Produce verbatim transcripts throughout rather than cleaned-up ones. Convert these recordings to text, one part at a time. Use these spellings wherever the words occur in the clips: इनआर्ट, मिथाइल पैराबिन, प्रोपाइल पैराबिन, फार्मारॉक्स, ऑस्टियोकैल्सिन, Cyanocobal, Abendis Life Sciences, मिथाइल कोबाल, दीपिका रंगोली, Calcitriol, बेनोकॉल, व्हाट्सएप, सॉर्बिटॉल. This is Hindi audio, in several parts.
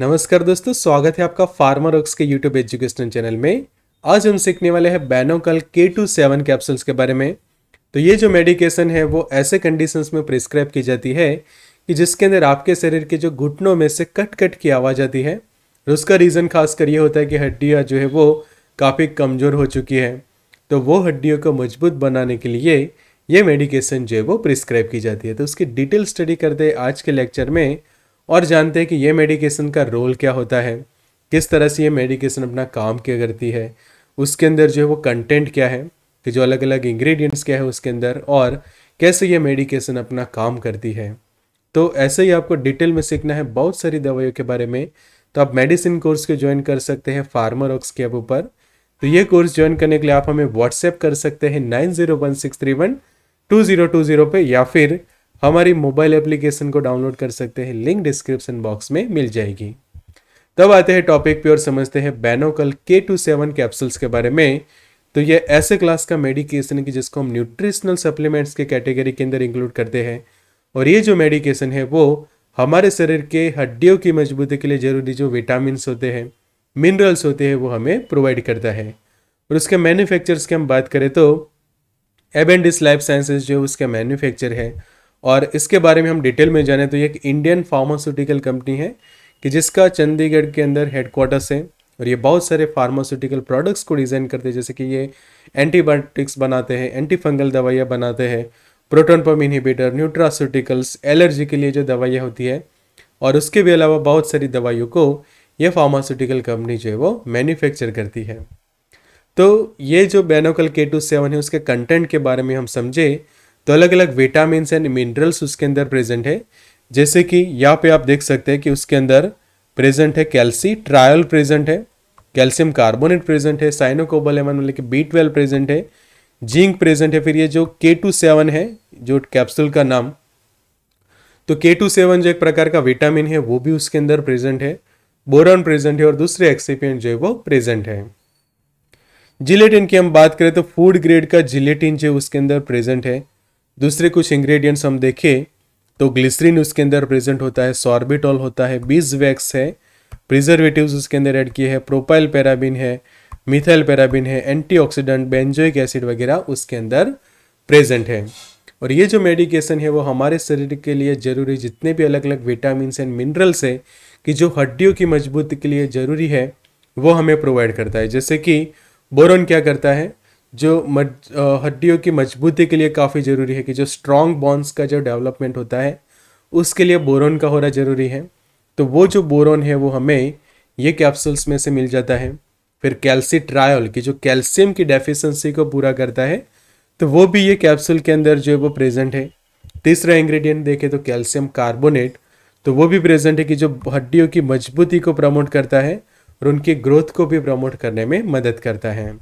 नमस्कार दोस्तों, स्वागत है आपका फार्मारॉक्स के यूट्यूब एजुकेशनल चैनल में। आज हम सीखने वाले हैं बेनोकॉल के ट्वेंटी सेवन कैप्सूल्स के बारे में। तो ये जो मेडिकेशन है वो ऐसे कंडीशंस में प्रिस्क्राइब की जाती है कि जिसके अंदर आपके शरीर के जो घुटनों में से कट कट की आवाज़ आती है, और उसका रीज़न खासकर ये होता है कि हड्डियाँ जो है वो काफ़ी कमज़ोर हो चुकी है। तो वो हड्डियों को मजबूत बनाने के लिए ये मेडिकेशन जो है वो प्रिस्क्राइब की जाती है। तो उसकी डिटेल स्टडी करते हैं आज के लेक्चर में और जानते हैं कि ये मेडिकेशन का रोल क्या होता है, किस तरह से ये मेडिकेशन अपना काम क्या करती है, उसके अंदर जो है वो कंटेंट क्या है कि जो अलग अलग इंग्रेडिएंट्स क्या है उसके अंदर, और कैसे ये मेडिकेशन अपना काम करती है। तो ऐसे ही आपको डिटेल में सीखना है बहुत सारी दवाइयों के बारे में। तो आप मेडिसिन कोर्स को ज्वाइन कर सकते हैं फार्मारॉक्स के ऐप ऊपर। तो ये कोर्स ज्वाइन करने के लिए आप हमें व्हाट्सएप कर सकते हैं nine zero one six three one two zero two zero पे, या फिर हमारी मोबाइल एप्लीकेशन को डाउनलोड कर सकते हैं, लिंक डिस्क्रिप्शन बॉक्स में मिल जाएगी। तब आते हैं टॉपिक पे और समझते हैं बेनोकॉल के ट्वेंटी सेवन कैप्सूल्स के बारे में। तो ये ऐसे क्लास का मेडिकेशन है कि जिसको हम न्यूट्रिशनल सप्लीमेंट्स के कैटेगरी के अंदर इंक्लूड करते हैं, और ये जो मेडिकेशन है वो हमारे शरीर के हड्डियों की मजबूती के लिए ज़रूरी जो विटामिन्स होते हैं, मिनरल्स होते हैं, वो हमें प्रोवाइड करता है। और उसके मैन्युफैक्चरर्स की हम बात करें तो एबेंडिस लाइफ साइंसेज जो उसका मैन्युफैक्चर है, और इसके बारे में हम डिटेल में जाने तो ये एक इंडियन फार्मास्यूटिकल कंपनी है कि जिसका चंडीगढ़ के अंदर हेडक्वार्टर्स है, और ये बहुत सारे फार्मास्यूटिकल प्रोडक्ट्स को डिज़ाइन करते हैं, जैसे कि ये एंटीबायोटिक्स बनाते हैं, एंटी फंगल दवाइयाँ बनाते हैं, proton pump inhibitor, nutraceuticals, allergy के लिए जो दवाइयाँ होती है, और उसके भी अलावा बहुत सारी दवाइयों को ये फार्मास्यूटिकल कंपनी जो है वो मैन्युफैक्चर करती है। तो ये जो बेनोकॉल के ट्वेंटी सेवन है उसके कंटेंट के बारे में हम समझे तो अलग अलग विटामिन्स एंड मिनरल्स उसके अंदर प्रेजेंट है, जैसे कि यहाँ पे आप देख सकते हैं कि उसके अंदर प्रेजेंट है कैल्सीट्रायल प्रेजेंट है, कैल्शियम कार्बोनेट प्रेजेंट है, साइनोकोबल मतलब कि बी ट्वेल्व प्रेजेंट है, जिंक प्रेजेंट है। फिर ये जो के ट्वेंटी सेवन है जो कैप्सूल का नाम, तो के ट्वेंटी सेवन जो एक प्रकार का विटामिन है वो भी उसके अंदर प्रेजेंट है, बोरॉन प्रेजेंट है, और दूसरे एक्सिपिएंट जो है वो प्रेजेंट है। जिलेटिन की हम बात करें तो फूड ग्रेड का जिलेटिन जो उसके अंदर प्रेजेंट है। दूसरे कुछ इंग्रेडिएंट्स हम देखें तो ग्लिसरीन उसके अंदर प्रेजेंट होता है, सॉर्बिटॉल होता है, बीज वैक्स है, प्रिजर्वेटिव्स उसके अंदर ऐड किए हैं, प्रोपाइल पैराबिन है, मिथाइल पैराबिन है, एंटीऑक्सीडेंट, बेंजोइक एसिड वगैरह उसके अंदर प्रेजेंट है। और ये जो मेडिकेशन है वो हमारे शरीर के लिए ज़रूरी जितने भी अलग अलग विटामिन एंड मिनरल्स है कि जो हड्डियों की मजबूती के लिए ज़रूरी है वो हमें प्रोवाइड करता है। जैसे कि बोरॉन क्या करता है, जो मज हड्डियों की मजबूती के लिए काफ़ी ज़रूरी है कि जो स्ट्रॉन्ग बॉन्स का जो डेवलपमेंट होता है उसके लिए बोरॉन का होना ज़रूरी है। तो वो जो बोरॉन है वो हमें ये कैप्सूल्स में से मिल जाता है। फिर कैल्सीट्रायल की जो कैल्शियम की डेफिशिएंसी को पूरा करता है, तो वो भी ये कैप्सूल के अंदर जो है वो प्रेजेंट है। तीसरा इंग्रेडिएंट देखें तो कैल्शियम कार्बोनेट, तो वो भी प्रेजेंट है कि जो हड्डियों की मजबूती को प्रमोट करता है और उनकी ग्रोथ को भी प्रमोट करने में मदद करता है।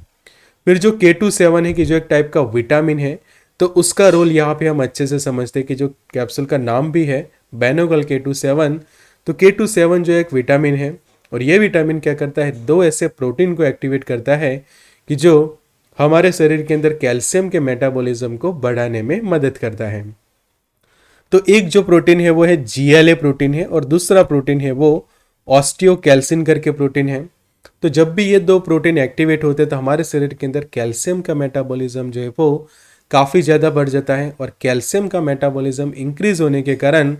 फिर जो के ट्वेंटी सेवन है कि जो एक टाइप का विटामिन है, तो उसका रोल यहाँ पे हम अच्छे से समझते हैं कि जो कैप्सूल का नाम भी है बेनोकॉल के ट्वेंटी सेवन, तो के ट्वेंटी सेवन जो एक विटामिन है, और ये विटामिन क्या करता है, दो ऐसे प्रोटीन को एक्टिवेट करता है कि जो हमारे शरीर के अंदर कैल्शियम के मेटाबॉलिज्म को बढ़ाने में मदद करता है। तो एक जो प्रोटीन है वो है जी एल ए प्रोटीन है, और दूसरा प्रोटीन है वो ऑस्टियोकैल्सिन करके प्रोटीन है। तो जब भी ये दो प्रोटीन एक्टिवेट होते हैं तो हमारे शरीर के अंदर कैल्शियम का मेटाबॉलिज्म जो है वो काफ़ी ज़्यादा बढ़ जाता है, और कैल्शियम का मेटाबॉलिज्म इंक्रीज होने के कारण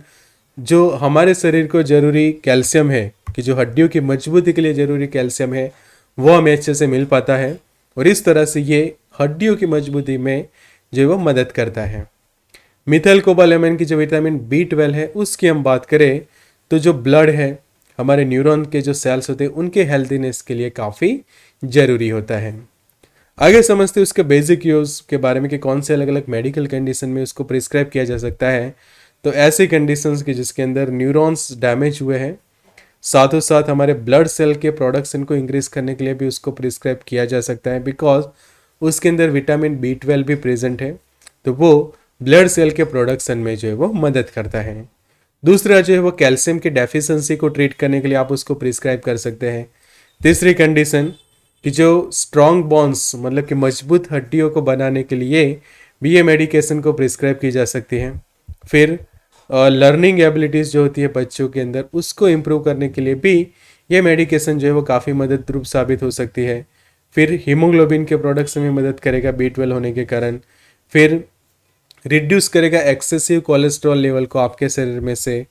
जो हमारे शरीर को ज़रूरी कैल्शियम है कि जो हड्डियों की मजबूती के लिए ज़रूरी कैल्शियम है वो हमें अच्छे से मिल पाता है, और इस तरह से ये हड्डियों की मजबूती में जो है वो मदद करता है। मिथाइल कोबाल की जो विटामिन बी ट्वेल्व है उसकी हम बात करें तो जो ब्लड है, हमारे न्यूरॉन के जो सेल्स होते हैं उनके हेल्दीनेस के लिए काफ़ी ज़रूरी होता है। आगे समझते हैं उसके बेसिक यूज़ के बारे में कि कौन से अलग अलग मेडिकल कंडीशन में उसको प्रिस्क्राइब किया जा सकता है। तो ऐसे कंडीशंस के जिसके अंदर न्यूरॉन्स डैमेज हुए हैं, साथों साथ हमारे ब्लड सेल के प्रोडक्शन को इंक्रीज करने के लिए भी उसको प्रिस्क्राइब किया जा सकता है, बिकॉज उसके अंदर विटामिन बी ट्वेल्व भी प्रेजेंट है, तो वो ब्लड सेल के प्रोडक्शन में जो है वो मदद करता है। दूसरा जो है वो कैल्शियम की डेफिशिएंसी को ट्रीट करने के लिए आप उसको प्रिस्क्राइब कर सकते हैं। तीसरी कंडीशन कि जो स्ट्रॉन्ग बॉन्स मतलब कि मजबूत हड्डियों को बनाने के लिए भी ये मेडिकेशन को प्रिस्क्राइब की जा सकती है। फिर लर्निंग एबिलिटीज़ जो होती है बच्चों के अंदर उसको इम्प्रूव करने के लिए भी ये मेडिकेशन जो है वो काफ़ी मदद रूप साबित हो सकती है। फिर हीमोग्लोबिन के प्रोडक्ट्स में मदद करेगा बी ट्वेल्व होने के कारण। फिर रिड्यूस करेगा एक्सेसिव कोलेस्ट्रॉल लेवल को आपके शरीर में से।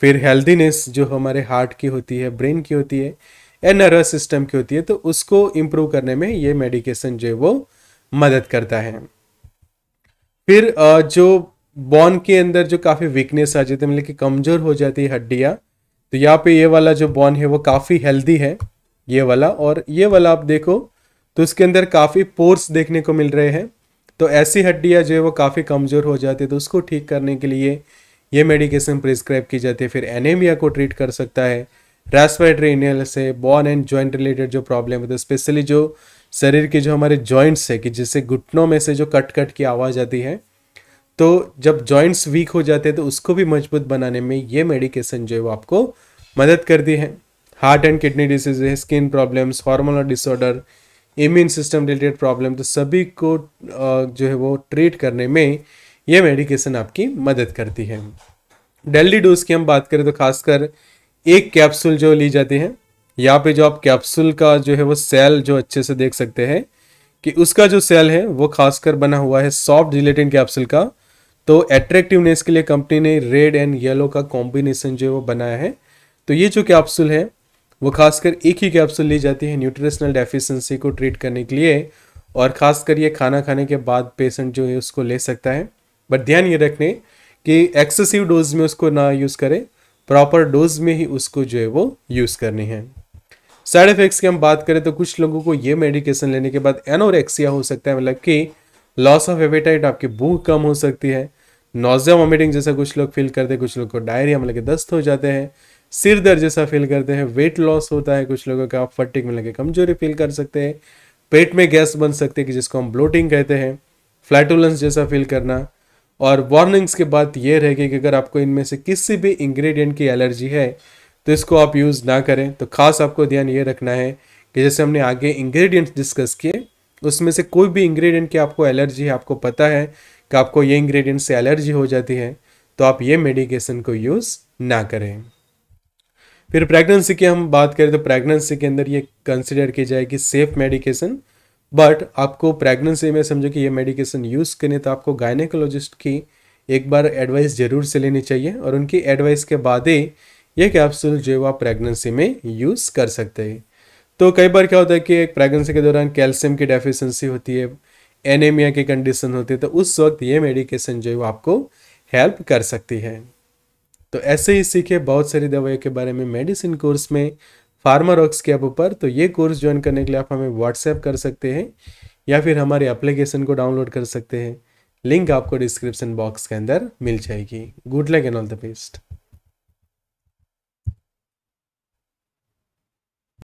फिर हेल्दीनेस जो हमारे हार्ट की होती है, ब्रेन की होती है या नर्वस सिस्टम की होती है, तो उसको इम्प्रूव करने में ये मेडिकेशन जो है वो मदद करता है। फिर जो बोन के अंदर जो काफ़ी वीकनेस आ जाती है, मतलब कि कमज़ोर हो जाती है हड्डियाँ, तो यहाँ पे ये वाला जो बोन है वो काफ़ी हेल्दी है, ये वाला। और ये वाला आप देखो तो उसके अंदर काफ़ी पोर्स देखने को मिल रहे हैं, तो ऐसी हड्डियाँ जो है वो काफ़ी कमज़ोर हो जाती है, तो उसको ठीक करने के लिए ये मेडिकेशन प्रिस्क्राइब की जाती है। फिर एनीमिया को ट्रीट कर सकता है। रेस्पिरेटरी इनहेलर से बोन एंड जॉइंट रिलेटेड जो प्रॉब्लम है, तो स्पेशली जो शरीर के जो हमारे जॉइंट्स है कि जिससे घुटनों में से जो कट कट की आवाज़ आती है, तो जब जॉइंट्स वीक हो जाते हैं तो उसको भी मजबूत बनाने में ये मेडिकेशन जो है वो आपको मदद करती है। Heart and kidney disease, skin problems, hormonal disorder, immune system related problem, तो सभी को जो है वो ट्रीट करने में ये मेडिकेशन आपकी मदद करती है। डेली डोज की हम बात करें तो खासकर एक कैप्सूल जो ली जाती है, यहाँ पे जो आप कैप्सूल का जो है वो सेल जो अच्छे से देख सकते हैं कि उसका जो सेल है वो खासकर बना हुआ है सॉफ्ट जिलेटिन कैप्सूल का। तो अट्रैक्टिवनेस के लिए कंपनी ने रेड एंड येलो का कॉम्बिनेशन जो है वो बनाया है। तो ये जो कैप्सूल है वो खासकर एक ही कैप्सूल ली जाती है न्यूट्रिशनल डेफिशिएंसी को ट्रीट करने के लिए, और ख़ासकर ये खाना खाने के बाद पेशेंट जो है उसको ले सकता है। बट ध्यान ये रखने कि एक्सेसिव डोज में उसको ना यूज़ करें, प्रॉपर डोज में ही उसको जो है वो यूज़ करनी है। साइड इफ़ेक्ट्स की हम बात करें तो कुछ लोगों को ये मेडिकेशन लेने के बाद एनोरेक्सिया हो सकता है, मतलब कि लॉस ऑफ एपेटाइट, आपकी भूख कम हो सकती है। नॉजिया वॉमिटिंग जैसा कुछ लोग फील करते हैं, कुछ लोग को डायरिया मतलब कि दस्त हो जाते हैं, सिर दर्द जैसा फील करते हैं, वेट लॉस होता है, कुछ लोगों का फटीग मतलब कि कमजोरी फील कर सकते हैं, पेट में गैस बन सकती है कि जिसको हम ब्लोटिंग कहते हैं, फ्लैटुलेंस जैसा फील करना। और वार्निंग्स के बाद ये रहेगी कि अगर आपको इनमें से किसी भी इंग्रेडिएंट की एलर्जी है तो इसको आप यूज़ ना करें। तो खास आपको ध्यान ये रखना है कि जैसे हमने आगे इंग्रेडिएंट्स डिस्कस किए, उसमें से कोई भी इंग्रेडिएंट की आपको एलर्जी है, आपको पता है कि आपको ये इंग्रेडिएंट से एलर्जी हो जाती है, तो आप ये मेडिकेशन को यूज़ ना करें। फिर प्रेगनेंसी की हम बात करें तो प्रेगनेंसी के अंदर ये कंसिडर की जाएगी सेफ मेडिकेशन। बट आपको प्रेगनेंसी में समझो कि ये मेडिकेशन यूज़ करें तो आपको गायनेकोलॉजिस्ट की एक बार एडवाइस ज़रूर से लेनी चाहिए, और उनकी एडवाइस के बाद ही ये कैप्सूल जो है वो आप प्रेगनेंसी में यूज़ कर सकते हैं। तो कई बार क्या होता है कि एक प्रेगनेंसी के दौरान कैल्शियम की डेफिशिएंसी होती है, एनीमिया की कंडीशन होती है, तो उस वक्त ये मेडिकेशन जो है वो आपको हेल्प कर सकती है। तो ऐसे ही सीखे बहुत सारी दवाइयों के बारे में मेडिसिन कोर्स में फार्मारॉक्स के ऐप पर। तो ये कोर्स ज्वाइन करने के लिए आप हमें व्हाट्सएप कर सकते हैं या फिर हमारे एप्लीकेशन को डाउनलोड कर सकते हैं। लिंक आपको डिस्क्रिप्शन बॉक्स के अंदर मिल जाएगी। Good luck and all the best.